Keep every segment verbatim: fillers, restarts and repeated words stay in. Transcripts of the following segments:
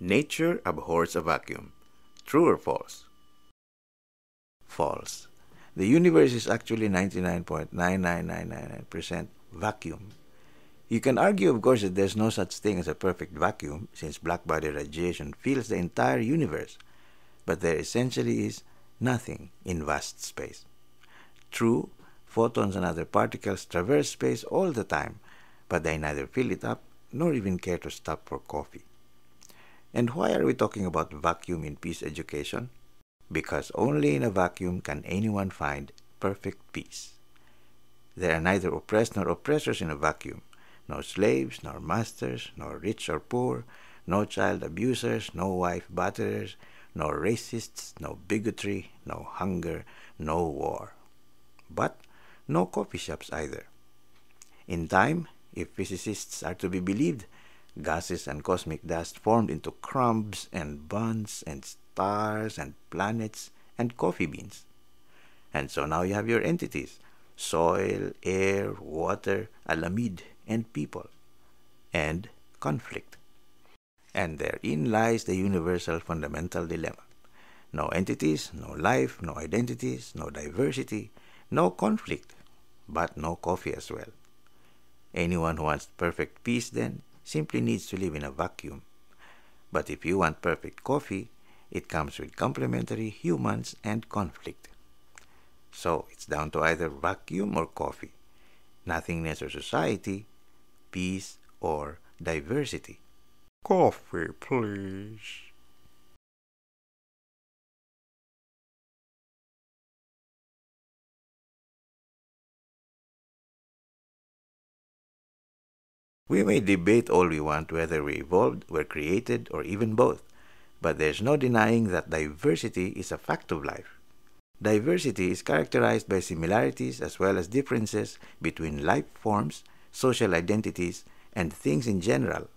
Nature abhors a vacuum. True or false? False. The universe is actually ninety-nine point nine nine nine nine nine percent vacuum. You can argue, of course, that there's no such thing as a perfect vacuum, since blackbody radiation fills the entire universe, but there essentially is nothing in vast space. True, photons and other particles traverse space all the time, but they neither fill it up nor even care to stop for coffee. And why are we talking about vacuum in peace education? Because only in a vacuum can anyone find perfect peace. There are neither oppressed nor oppressors in a vacuum. No slaves, nor masters, nor rich or poor, no child abusers, no wife batterers, no racists, no bigotry, no hunger, no war. But no coffee shops either. In time, if physicists are to be believed, gases and cosmic dust formed into crumbs and buns and stars and planets and coffee beans. And so now you have your entities: soil, air, water, alamid, and people, and conflict. And therein lies the universal fundamental dilemma. No entities, no life, no identities, no diversity, no conflict, but no coffee as well. Anyone who wants perfect peace, then, simply needs to live in a vacuum. But if you want perfect coffee, it comes with complementary humans and conflict. So it's down to either vacuum or coffee, nothingness or society, peace or diversity. Coffee, please. We may debate all we want whether we evolved, were created, or even both, but there's no denying that diversity is a fact of life. Diversity is characterized by similarities as well as differences between life forms, social identities, and things in general.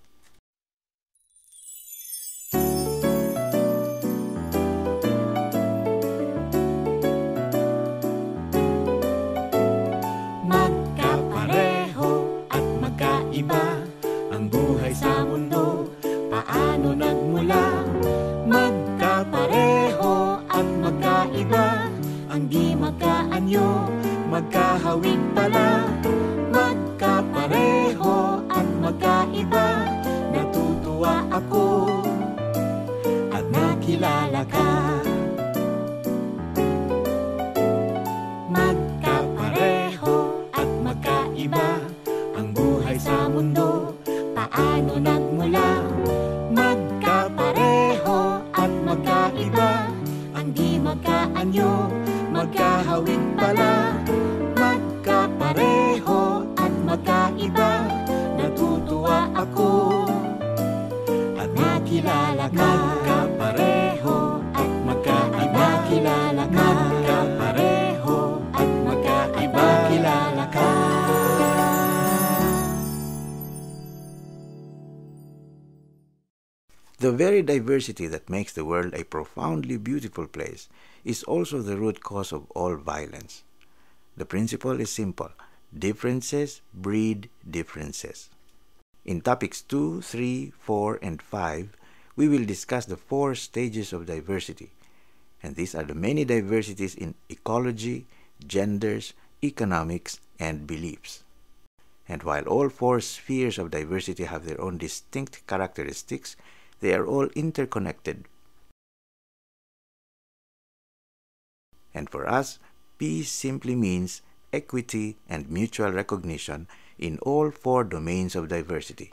Ang di magkaanyo, magkahawig pala, magkapareho at magkaiba. Natutuwa ako at nakilala ka. Magkapareho at magkaiba, ang buhay sa mundo, paano nagmula? Magkapareho at magkaiba, ang di magkaanyo, magkahawig pala, magkapareho at magkaiba. Natutuwa ako at nakilala ka. Magkapareho at magkaiba, kilala ka. Magkapareho at magkaiba, kilala ka. The very diversity that makes the world a profoundly beautiful place is also the root cause of all violence. The principle is simple: differences breed differences. In topics two, three, four, and five, we will discuss the four stages of diversity, and these are the many diversities in ecology, genders, economics, and beliefs. And while all four spheres of diversity have their own distinct characteristics, they are all interconnected. And for us, peace simply means equity and mutual recognition in all four domains of diversity.